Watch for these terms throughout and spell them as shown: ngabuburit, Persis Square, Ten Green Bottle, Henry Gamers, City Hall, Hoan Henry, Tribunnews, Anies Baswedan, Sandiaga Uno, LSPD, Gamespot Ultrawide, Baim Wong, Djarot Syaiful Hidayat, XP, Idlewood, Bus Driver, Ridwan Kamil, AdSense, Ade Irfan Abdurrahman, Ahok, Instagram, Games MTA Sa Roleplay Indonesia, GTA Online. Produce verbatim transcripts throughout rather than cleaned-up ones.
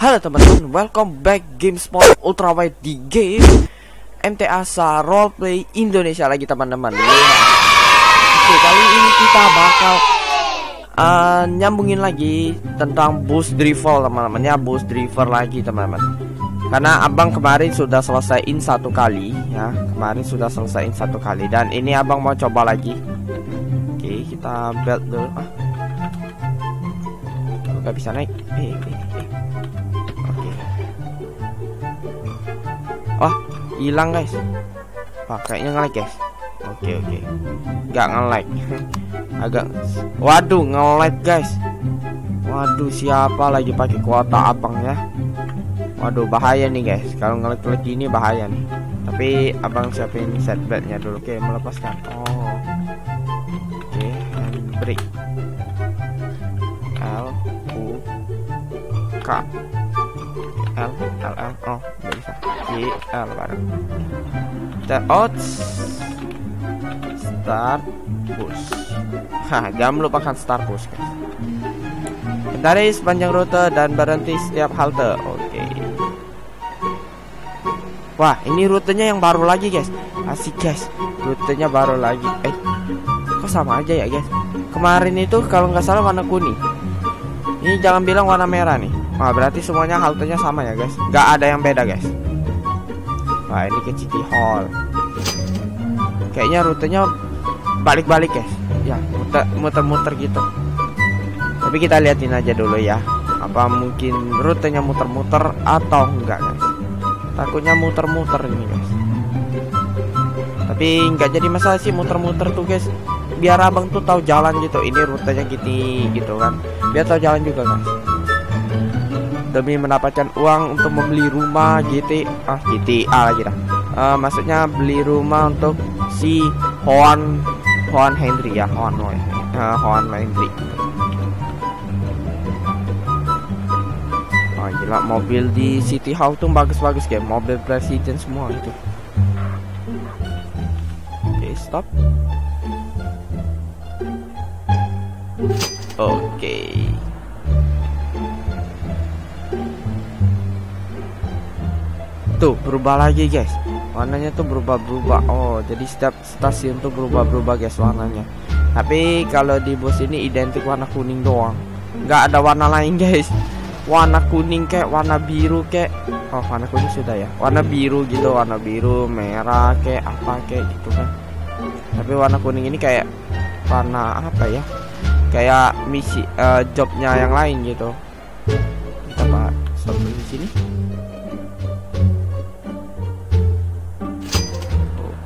Halo teman-teman, welcome back Gamespot Ultrawide di Games M T A Sa Roleplay Indonesia lagi teman-teman. Oke, kali ini kita bakal uh, nyambungin lagi tentang bus driver teman-teman ya, bus driver lagi teman-teman. Karena abang kemarin sudah selesaiin satu kali ya, kemarin sudah selesaiin satu kali dan ini abang mau coba lagi. Oke, kita build dulu. Ah, nggak bisa naik. Eh, eh. Wah, hilang guys. Pakainya nge-lag guys. Oke okay, oke. Okay. Nggak nge-lag. Agak. Waduh, nge-lag guys. Waduh, siapa lagi pakai kuota abang ya? Waduh, bahaya nih guys. Kalau nge-lag ini bahaya nih. Tapi abang siapin setbacknya dulu. Oke, okay, melepaskan. Oh. Oke, okay, break. L U K. L L L oh nggak bisa I L bareng out start bus. Hah, jangan melupakan start bus guys. Kendari sepanjang rute dan berhenti setiap halte. Oke okay. Wah, ini rutenya yang baru lagi guys, asik guys, rutenya baru lagi. Eh, kok sama aja ya guys, kemarin itu kalau nggak salah warna kuning, ini jangan bilang warna merah nih. Wah, berarti semuanya haltenya sama ya guys, nggak ada yang beda guys. Wah, ini ke City Hall. Kayaknya rutenya balik-balik guys. Ya, muter-muter gitu. Tapi kita liatin aja dulu ya, apa mungkin rutenya muter-muter atau enggak guys. Takutnya muter-muter ini guys. Tapi nggak jadi masalah sih muter-muter tuh guys, biar abang tuh tahu jalan gitu. Ini rutenya gini gitu kan, biar tahu jalan juga guys. Demi mendapatkan uang untuk membeli rumah G T A lagi dah. Uh, maksudnya beli rumah untuk si Hoan Hoan Henry ya, Hoan Hoan, uh, Hoan Henry. Oh gila, mobil di City Hall tuh bagus-bagus kayak mobil presiden semua itu. Oke, okay, stop. Oke. Okay. Tuh berubah lagi guys, warnanya tuh berubah-berubah. Oh, jadi setiap stasiun tuh berubah-berubah guys warnanya. Tapi kalau di bus ini identik warna kuning doang, nggak ada warna lain guys. Warna kuning kayak warna biru kayak, oh warna kuning sudah ya, warna biru gitu, warna biru merah kayak apa kayak gitu kan. Tapi warna kuning ini kayak warna apa ya, kayak misi uh, jobnya yang lain gitu. Kita bahas stop di sini.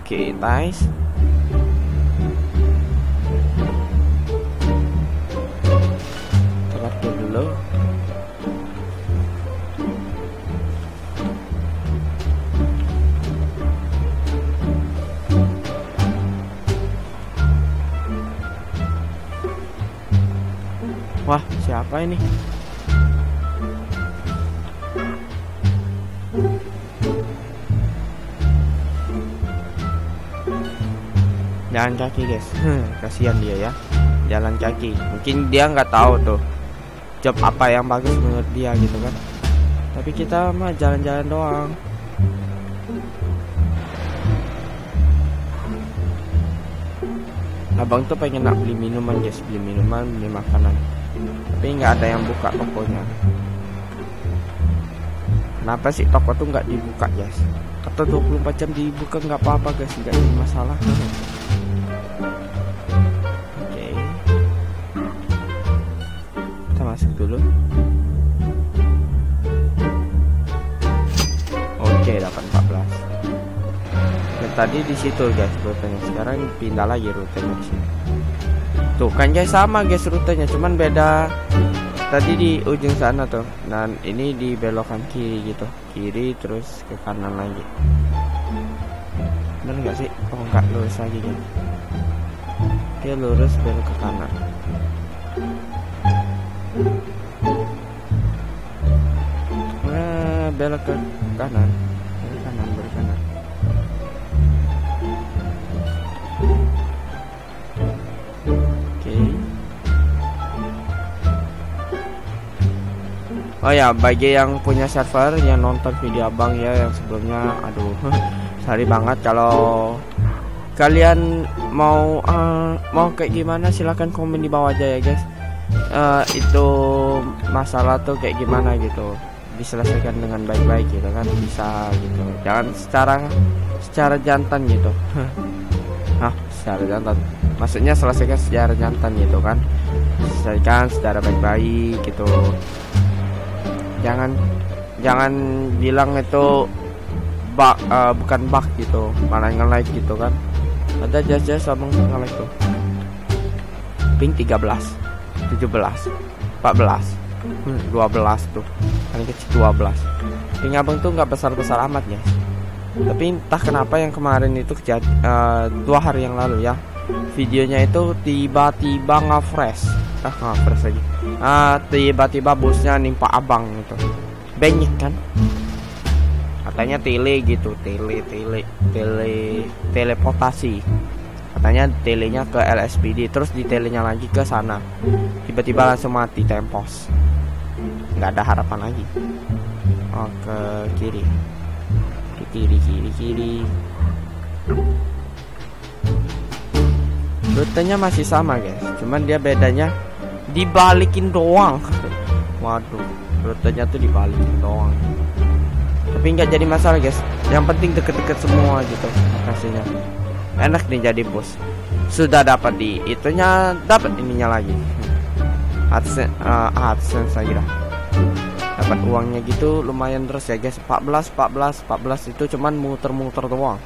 Oke, okay, nice. Terakhir dulu. Wah, siapa ini? Jalan kaki guys, hmm, kasihan dia ya, jalan kaki. Mungkin dia nggak tahu tuh job apa yang bagus menurut dia gitu kan. Tapi kita mah jalan-jalan doang. Abang tuh pengen nak beli minuman guys, beli minuman, beli makanan. Tapi nggak ada yang buka tokonya. Kenapa sih toko tuh nggak dibuka guys? Atau dua puluh empat jam dibuka nggak apa-apa guys, nggak ada masalah. Masuk dulu. Oke, delapan empat belas. Dan tadi di situ guys rutenya. Sekarang pindah lagi rutenya di sini. Tuh kan guys sama guys rutenya, cuman beda. Tadi di ujung sana tuh. Dan ini di belokan kiri gitu. Kiri terus ke kanan lagi. Bener nggak sih? Oh nggak, lurus lagi guys. Oke, lurus belok ke kanan. Nah, belok ke kanan, belok kanan, belok kanan. Oke. Okay. Oh ya, bagi yang punya server yang nonton video abang ya yang sebelumnya, aduh sorry banget kalau kalian mau uh, mau kayak gimana silahkan komen di bawah aja ya guys. Uh, itu masalah tuh kayak gimana gitu, diselesaikan dengan baik-baik gitu kan, bisa gitu, jangan secara secara jantan gitu. Hah, secara jantan maksudnya selesaikan secara jantan gitu kan, selesaikan secara baik-baik gitu, jangan jangan bilang itu bug, uh, bukan bug gitu, malah nge-like gitu kan, ada jas-jas abang nge-like tuh ping tiga belas tujuh belas empat belas dua belas tuh paling kecil dua belas. Ping abang tuh nggak besar-besar amat ya, tapi entah kenapa yang kemarin itu kejadian uh, dua hari yang lalu ya, videonya itu tiba-tiba nge-fresh, ah nge-fresh lagi, ah tiba-tiba busnya nimpa abang gitu, banyak kan katanya tele gitu, tele tele tele teleportasi katanya, telenya ke L S P D terus di telenya lagi ke sana, tiba-tiba langsung mati tempos, nggak ada harapan lagi. Oh, ke kiri ke kiri kiri kiri, rutenya masih sama guys, cuman dia bedanya dibalikin doang. Waduh, rutenya tuh dibalikin doang, tapi nggak jadi masalah guys, yang penting deket-deket semua gitu lokasinya, enak nih jadi bos. Sudah dapat di itunya, dapat ininya lagi, adsense, uh, adsense lagi lah, dapat uangnya gitu, lumayan terus ya guys. Empat belas empat belas empat belas itu cuman muter-muter doang.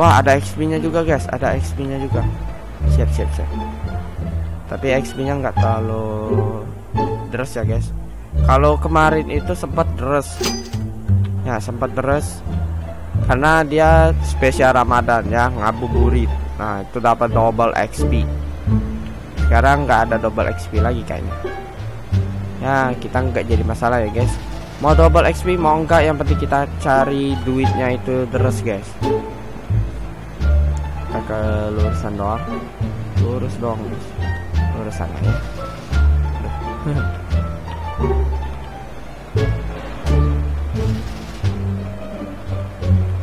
Wah, ada X P-nya juga guys, ada X P-nya juga. Siap siap siap. Tapi X P-nya nggak terlalu deres ya guys. Kalau kemarin itu sempat deres, ya sempat deres, karena dia spesial Ramadan ya, ngabuburit. Nah itu dapat double X P. Sekarang nggak ada double X P lagi kayaknya. Ya kita nggak jadi masalah ya guys. Mau double X P mau nggak, yang penting kita cari duitnya itu deres guys. Ke lurusan doang, lurus doang guys, lurus sana ya.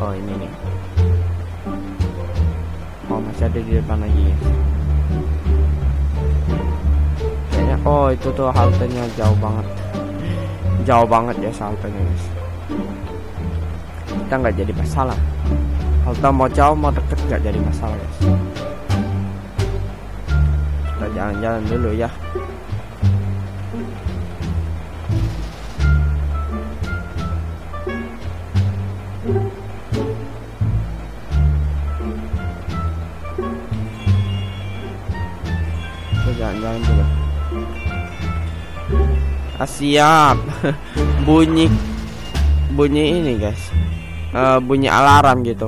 Oh ini nih, oh masih ada di depan lagi ya kayaknya. Oh itu tuh haltenya jauh banget, jauh banget ya haltenya guys, kita nggak jadi masalah. Kalau mau jauh mau deket nggak jadi masalah guys. Kita jalan-jalan dulu ya. Kita jalan-jalan dulu. Ah, siap. Bunyi bunyi ini guys. Uh, bunyi alarm gitu,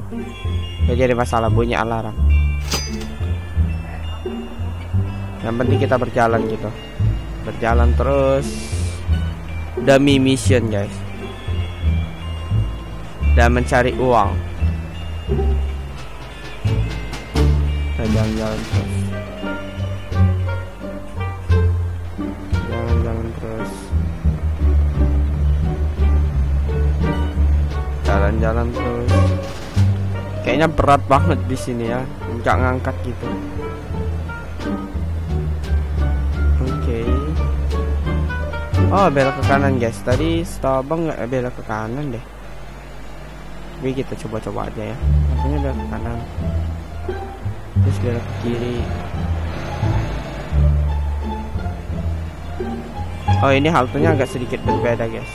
gak jadi masalah bunyi alarm, yang penting kita berjalan gitu, berjalan terus demi mission guys, dan mencari uang. Kita jalan-jalan terus, jalan-jalan terus, jalan-jalan terus. Kayaknya berat banget di sini ya, nggak ngangkat gitu. Oke. Okay. Oh, belok ke kanan guys. Tadi setahu abang nggak belok ke kanan deh. Tapi kita coba-coba aja ya. Artinya belok ke kanan. Terus belok ke kiri. Oh, ini haltenya agak sedikit berbeda guys.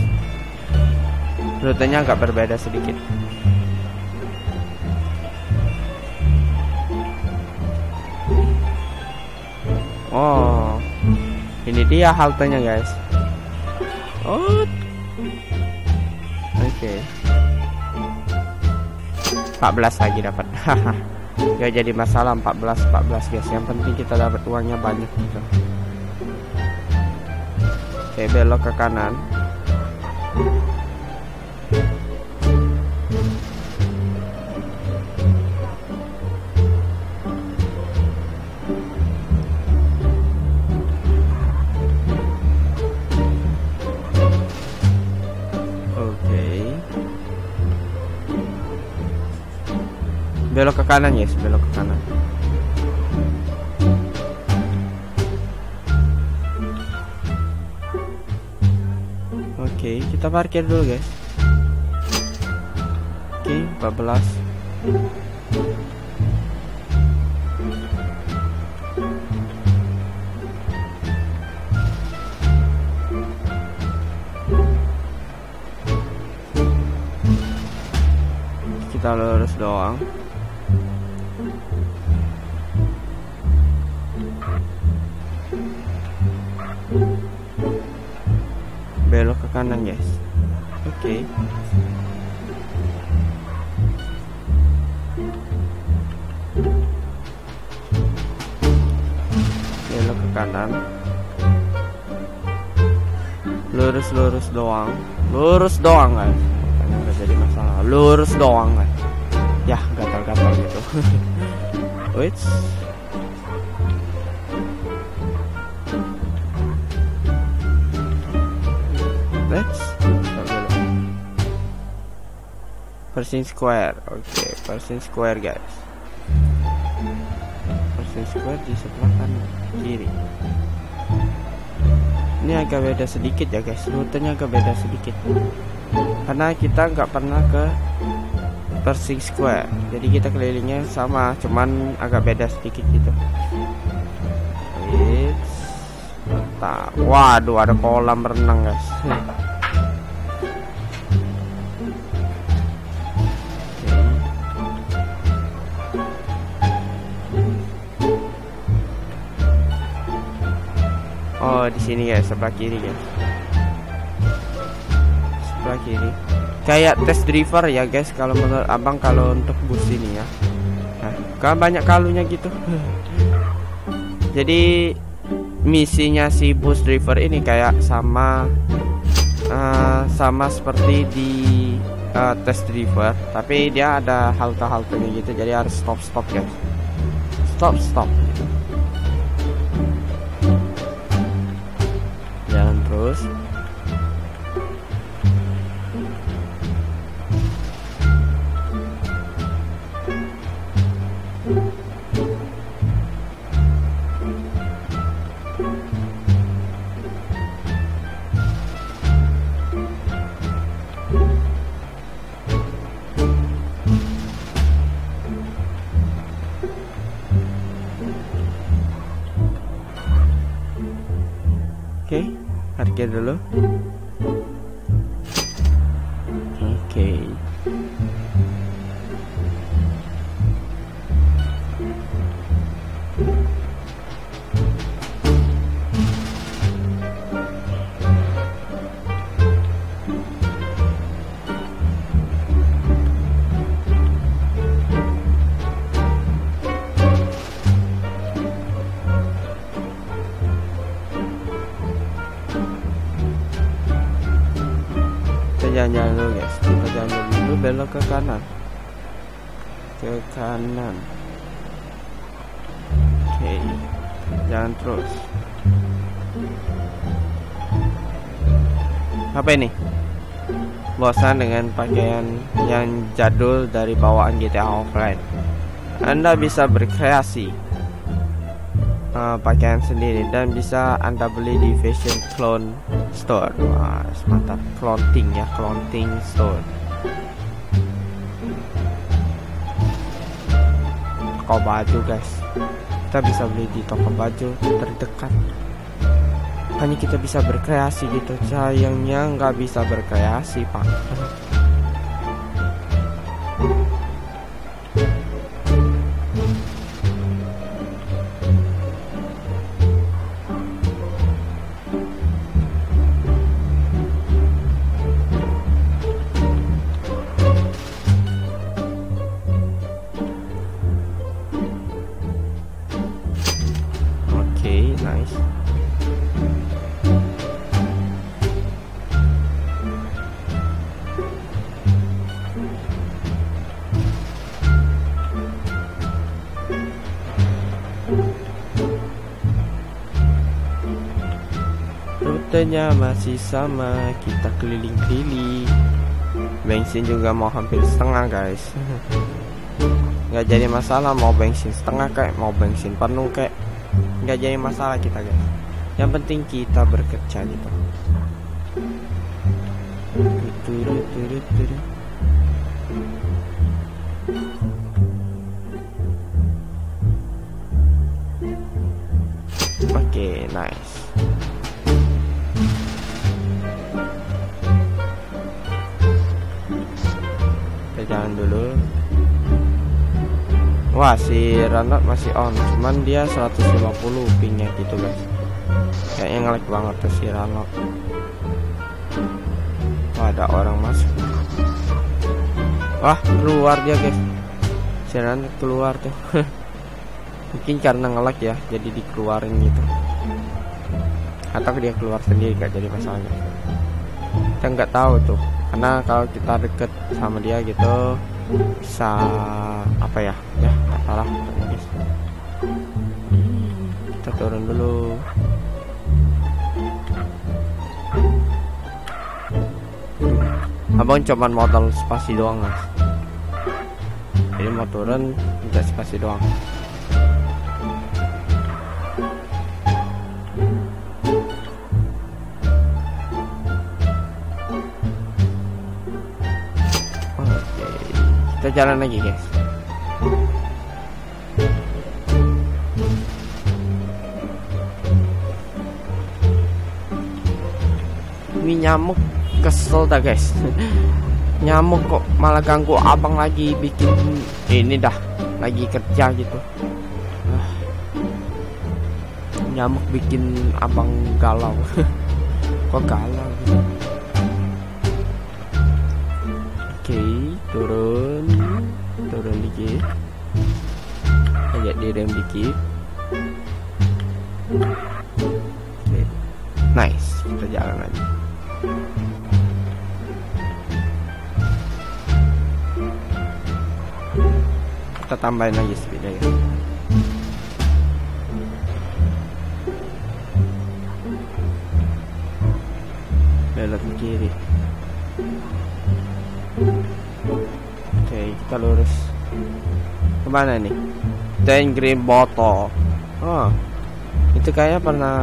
Rutenya agak berbeda sedikit. Oh, ini dia haltenya guys. Oh, oke. empat belas lagi dapat. Gak jadi masalah empat belas empat belas guys. Yang penting kita dapat uangnya banyak gitu. Oke, belok ke kanan. Belok ke kanan, guys, belok ke kanan. Oke, okay, kita parkir dulu, guys. Oke, okay, empat belas. Kita lurus doang. Belok ke kanan, guys. Oke. Okay. Belok ke kanan. Lurus-lurus doang. Lurus doang, guys. Nggak jadi masalah, lurus doang kan? Ya gatal-gatal gitu. Wait, let's Persis Square. Oke, okay. Persis Square, guys. Persis Square di sebelah kanan kiri. Ini agak beda sedikit ya, guys. Rutenya agak beda sedikit karena kita nggak pernah ke Persis Square, jadi kita kelilingnya sama, cuman agak beda sedikit gitu. It's... Bentar. Waduh, ada kolam renang, guys. Oh, di sini guys, sebelah kiri, guys. Kiri kayak test driver ya, guys, kalau menurut abang, kalau untuk bus ini ya. Nah, kan banyak kalunya gitu. Jadi misinya si bus driver ini kayak sama uh, sama seperti di uh, test driver, tapi dia ada halte-haltenya gitu, jadi harus stop-stop, guys. Stop-stop gitu. Jalan terus. Oke, okay, parkir dulu. Oke. Okay. Jalan-jalan dulu, guys. Kita jalan dulu, belok ke kanan. Ke kanan. Oke, okay. Jalan terus. Apa ini? Bosan dengan pakaian yang jadul dari bawaan G T A Online? Anda bisa berkreasi uh, pakaian sendiri dan bisa Anda beli di Fashion Clone Store. Wah, mantap. Clothing ya, clothing store. Toko baju, guys. Kita bisa beli di toko baju terdekat. Hanya kita bisa berkreasi gitu. Sayangnya nggak bisa berkreasi, Pak. Rutenya masih sama, kita keliling-keliling. Bensin juga mau hampir setengah, guys. nggak jadi masalah, mau bensin setengah kayak mau bensin penuh kayak nggak jadi masalah kita guys. Yang penting kita bekerja gitu. Oke, nice. Kita jalan dulu. Wah, si Ranot masih on, cuman dia seratus lima puluh pingnya gitu guys. Kayaknya ngelag banget tuh si Ranot. Wah, ada orang masuk. Wah, keluar dia guys. Si Ranot keluar tuh. Mungkin karena ngelag ya, jadi dikeluarin gitu. Atau dia keluar sendiri, gak jadi masalahnya. Kita nggak tahu tuh, karena kalau kita deket sama dia gitu, bisa apa ya? Ya, nggak salah. Kita turun dulu. Abang cuman modal spasi doang guys. Jadi mau turun, nggak spasi doang. Kita jalan lagi guys. Ini nyamuk kesel dah guys. Nyamuk kok malah ganggu abang lagi bikin ini dah, lagi kerja gitu. Nyamuk bikin abang galau. Kok galau gitu. Oke, okay, turun, turun dikit, ajak direm dikit. Okay. Nice, kita jalan lagi. Kita tambahin lagi sepeda ya. Belok ke kiri. Oke, kita lurus. Kemana nih? Ten Green Bottle. Oh, itu kayaknya pernah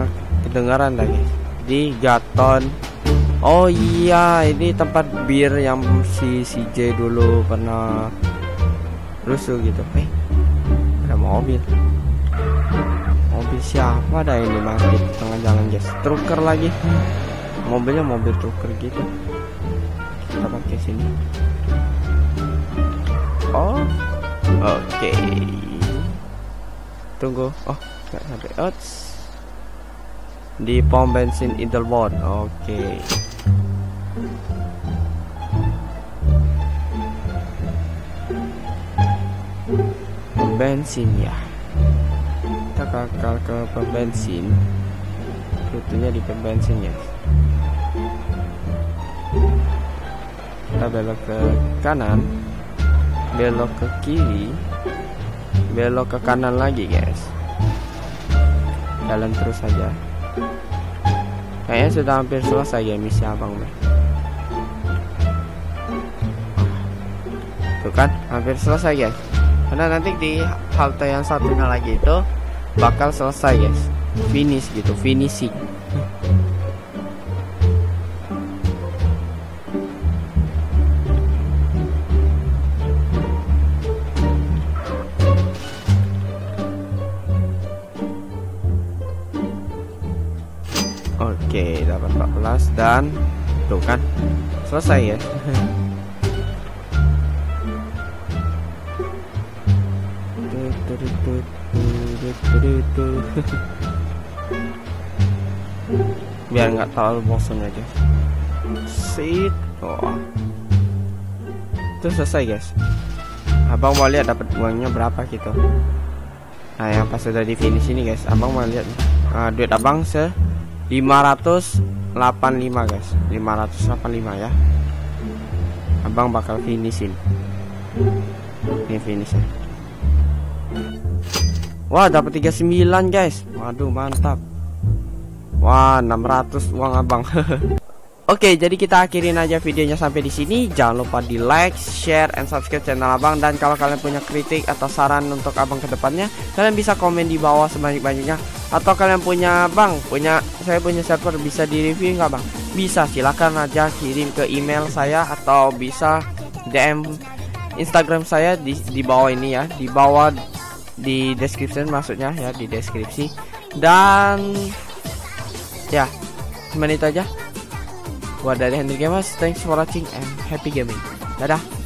kedengaran lagi di Gaton. Oh iya, ini tempat bir yang si C J dulu pernah rusuh gitu. Eh, ada mobil. Mobil siapa dah ini masih di tengah jalan guys? Trucker lagi. Mobilnya mobil trucker gitu. Kita pakai sini. Oh, oke. Okay. Tunggu. Oh, nggak sampai. Ots. Di pom bensin Idlewood. Oke. Okay. Pom bensin ya. Kita kakak ke pom bensin. Rutenya di pom bensin ya. Kita belok ke kanan, belok ke kiri, belok ke kanan lagi guys. Jalan terus saja. Kayaknya sudah hampir selesai ya misi abang. Tuh kan, hampir selesai guys. Karena nanti di halte yang satunya lagi itu bakal selesai guys. Finish gitu, finishing. Oke, dapat empat belas dan tuh kan selesai ya. Biar nggak terlalu bosan aja. Sit. Oh. Itu selesai guys. Abang mau lihat dapat uangnya berapa gitu. Nah, yang pas sudah di finish ini guys, abang mau lihat uh, duit abang se lima ratus delapan puluh lima guys, lima ratus delapan puluh lima ya. Abang bakal finishin. Ini finishnya. Wah, dapat tiga puluh sembilan guys. Waduh, mantap. Wah, enam ratus uang abang. Oke, jadi kita akhirin aja videonya sampai di sini. Jangan lupa di like, share, and subscribe channel abang. Dan kalau kalian punya kritik atau saran untuk abang kedepannya, kalian bisa komen di bawah sebanyak-banyaknya. Atau kalian punya bang, punya saya punya server bisa di review nggak bang? Bisa, silahkan aja kirim ke email saya atau bisa D M Instagram saya di di bawah ini ya, di bawah di description maksudnya ya, di deskripsi. Dan ya, semenit aja. Gua dari Henry Gamers, thanks for watching and happy gaming. Dadah.